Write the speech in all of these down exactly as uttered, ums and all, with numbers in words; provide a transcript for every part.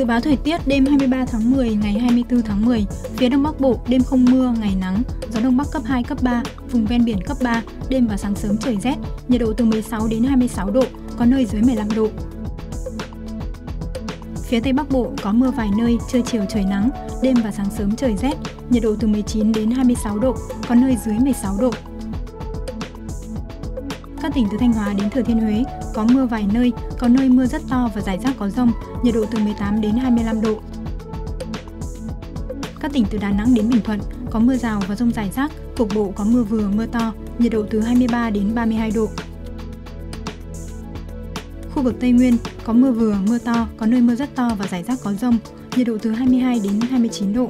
Dự báo thời tiết đêm hai mươi ba tháng mười, ngày hai mươi tư tháng mười, phía Đông Bắc Bộ đêm không mưa, ngày nắng, gió Đông Bắc cấp hai, cấp ba, vùng ven biển cấp ba, đêm và sáng sớm trời rét, nhiệt độ từ mười sáu đến hai mươi sáu độ, có nơi dưới mười lăm độ. Phía Tây Bắc Bộ có mưa vài nơi, trưa chiều trời nắng, đêm và sáng sớm trời rét, nhiệt độ từ mười chín đến hai mươi sáu độ, có nơi dưới mười sáu độ. Các tỉnh từ Thanh Hóa đến Thừa Thiên Huế có mưa vài nơi, có nơi mưa rất to và rải rác có dông, nhiệt độ từ mười tám đến hai mươi lăm độ. Các tỉnh từ Đà Nẵng đến Bình Thuận có mưa rào và dông rải rác, cục bộ có mưa vừa mưa to, nhiệt độ từ hai mươi ba đến ba mươi hai độ. Khu vực Tây Nguyên có mưa vừa mưa to, có nơi mưa rất to và rải rác có dông, nhiệt độ từ hai mươi hai đến hai mươi chín độ.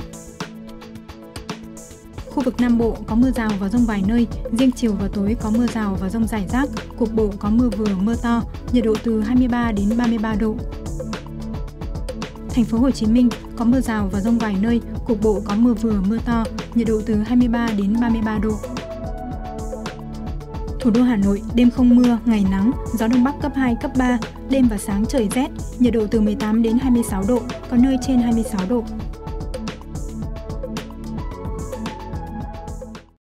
Khu vực Nam Bộ có mưa rào và dông vài nơi, riêng chiều và tối có mưa rào và dông rải rác, cục bộ có mưa vừa mưa to, nhiệt độ từ hai mươi ba đến ba mươi ba độ. Thành phố Hồ Chí Minh có mưa rào và dông vài nơi, cục bộ có mưa vừa mưa to, nhiệt độ từ hai mươi ba đến ba mươi ba độ. Thủ đô Hà Nội đêm không mưa, ngày nắng, gió Đông Bắc cấp hai, cấp ba, đêm và sáng trời rét, nhiệt độ từ mười tám đến hai mươi sáu độ, có nơi trên hai mươi sáu độ.